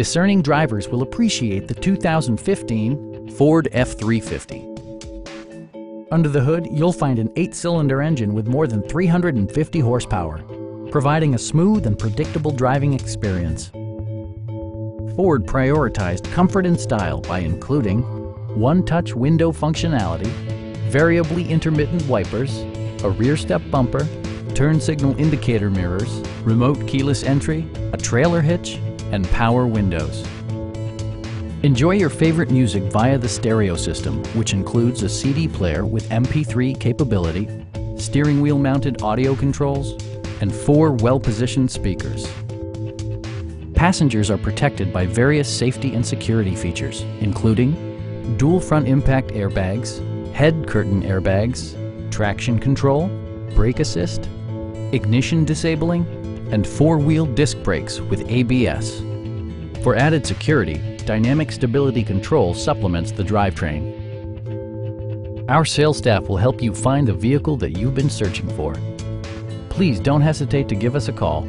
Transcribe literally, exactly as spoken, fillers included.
Discerning drivers will appreciate the two thousand fifteen Ford F three fifty. Under the hood, you'll find an eight-cylinder engine with more than three hundred fifty horsepower, providing a smooth and predictable driving experience. Ford prioritized comfort and style by including one-touch window functionality, variably intermittent wipers, a rear-step bumper, turn signal indicator mirrors, remote keyless entry, a trailer hitch, and power windows. Enjoy your favorite music via the stereo system, which includes a C D player with M P three capability, steering wheel-mounted audio controls, and four well-positioned speakers. Passengers are protected by various safety and security features, including dual front impact airbags, head curtain airbags, traction control, brake assist, ignition disabling, and four-wheel disc brakes with A B S. For added security, dynamic stability control supplements the drivetrain. Our sales staff will help you find the vehicle that you've been searching for. Please don't hesitate to give us a call.